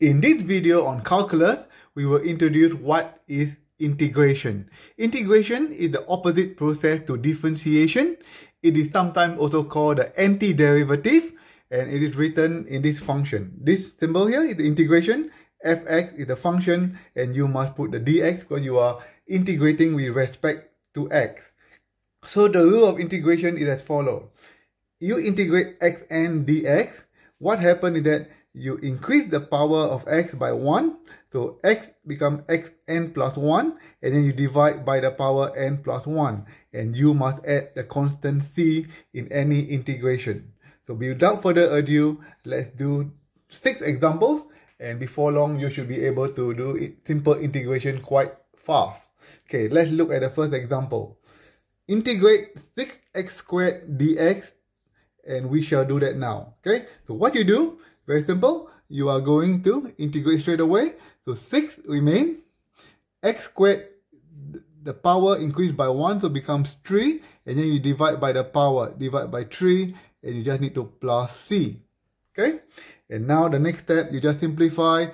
In this video on calculus, we will introduce what is integration. Integration is the opposite process to differentiation. It is sometimes also called the antiderivative, and it is written in this function. This symbol here is the integration, fx is the function, and you must put the dx because you are integrating with respect to x. So the rule of integration is as follows. You integrate x and dx. What happens is that you increase the power of x by 1, so x becomes xn plus 1, and then you divide by the power n plus 1, and you must add the constant c in any integration. So without further ado, let's do 6 examples, and before long you should be able to do simple integration quite fast. Okay, let's look at the first example. Integrate 6x squared dx, and we shall do that now. Okay, so what you do, very simple, you are going to integrate straight away. So 6 remain, x squared, the power increased by 1, so becomes 3, and then you divide by the power, divide by 3, and you just need to plus c. Okay, and now the next step, you just simplify.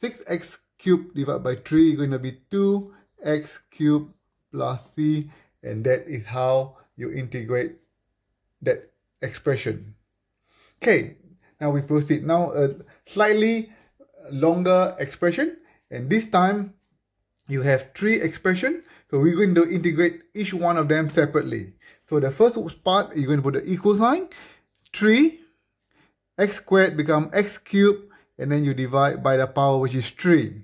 6x cubed divided by 3 is going to be 2x cubed plus c, and that is how you integrate that expression. Okay, now we proceed. Now a slightly longer expression, and this time you have 3 expressions, so we're going to integrate each one of them separately. So the first part, you're going to put the equal sign, 3, x squared becomes x cubed, and then you divide by the power, which is 3.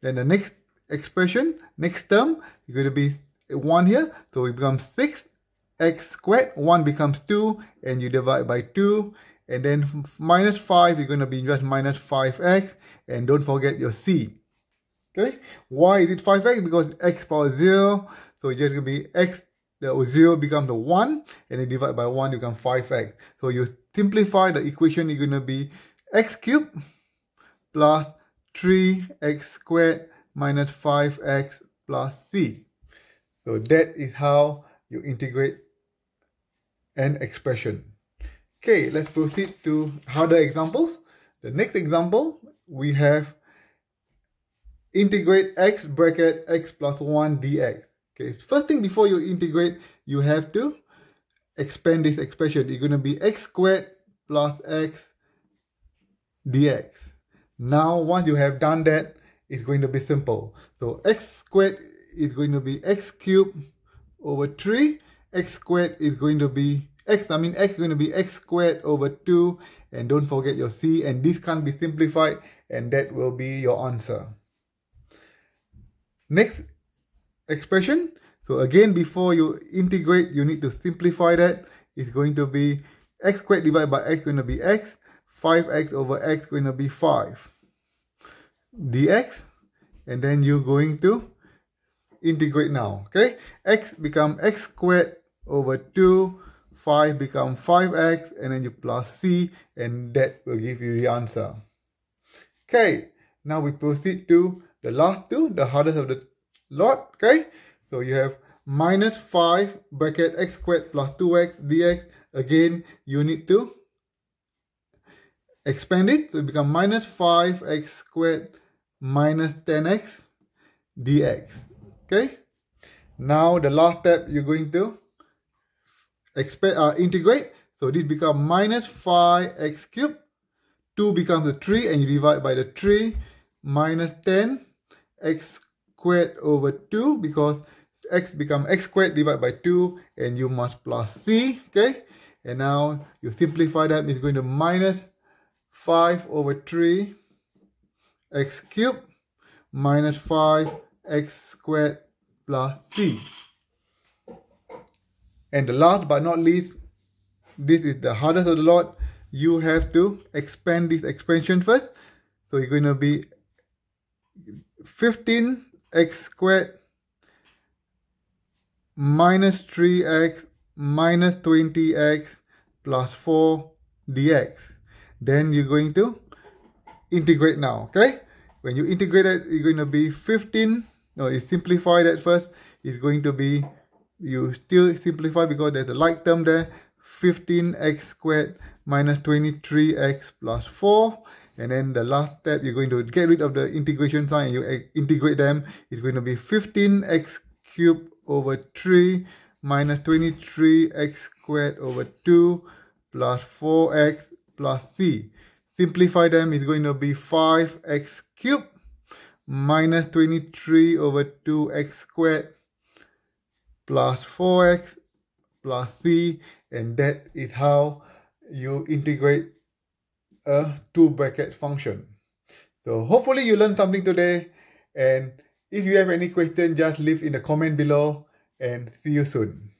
Then the next expression, next term, is going to be 1 here, so it becomes 6x squared, 1 becomes 2, and you divide by 2, and then minus 5 is going to be just minus 5x, and don't forget your c. Okay, why is it 5x? Because x power 0, so it's just going to be x, the 0 becomes a 1, and then divide by 1, you become 5x. So you simplify the equation, it's going to be x cubed plus 3x squared minus 5x plus c. So that is how you integrate an expression. Okay, let's proceed to harder examples. The next example, we have integrate x bracket x plus 1 dx. Okay, first thing before you integrate, you have to expand this expression. It's going to be x squared plus x dx. Now, once you have done that, it's going to be simple. So x squared is going to be x cubed over 3. X squared is going to be x is going to be x squared over 2, and don't forget your c, and this can't be simplified, and that will be your answer. Next expression, so again, before you integrate, you need to simplify that. It's going to be x squared divided by x is going to be x, 5x over x is going to be 5 dx, and then you're going to integrate now. Okay, x becomes x squared over 2, 5 becomes 5x, and then you plus c, and that will give you the answer. Okay, now we proceed to the last two, the hardest of the lot. Okay, so you have minus 5 bracket x squared plus 2x dx. Again, you need to expand it, so it becomes minus 5x squared minus 10x dx. Okay, now the last step, you're going to integrate, so this becomes minus 5x cubed, 2 becomes a 3, and you divide by the 3, minus 10x squared over 2, because x becomes x squared divided by 2, and you must plus c. Okay, and now you simplify that, it's going to minus 5 over 3 x cubed minus 5x squared plus c. And the last but not least, this is the hardest of the lot. You have to expand this expansion first, so it's going to be 15x squared minus 3x minus 20x plus 4 dx. Then you're going to integrate now. Okay, when you integrate it, it's going to be 15. No, you simplify that first. It's going to be, you still simplify because there's a like term there, 15x squared minus 23x plus 4, And then the last step, you're going to get rid of the integration sign and you integrate them. It's going to be 15x cubed over 3 minus 23x squared over 2 plus 4x plus c. Simplify them, it's going to be 5x cubed minus 23 over 2x squared plus 4x plus c. And that is how you integrate a two bracket function. So hopefully you learned something today, and if you have any question, just leave in the comment below, and see you soon.